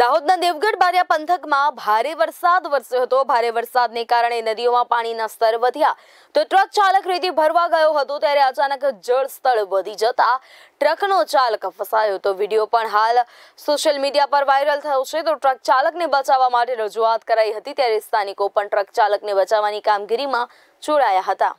દાહોદના દેવગઢ બારિયા પંથકમાં ભારે વરસાદ વરસ્યો હતો. ભારે વરસાદને કારણે નદીઓમાં પાણીના સ્તર વધ્યા તો ટ્રક ચાલક રેતી ભરવા ગયો હતો ત્યારે અચાનક જળ સ્તર વધી જતા ટ્રકનો ચાલક ફસાયો હતો. વિડીયો પણ હાલ સોશિયલ મીડિયા પર વાયરલ થયો છે. તો ટ્રક ચાલકને બચાવવા માટે રજૂઆત કરાઈ હતી ત્યારે સ્થાનિકો પણ ટ્રક ચાલકને બચાવવાની કામગીરીમાં જોડાયા હતા.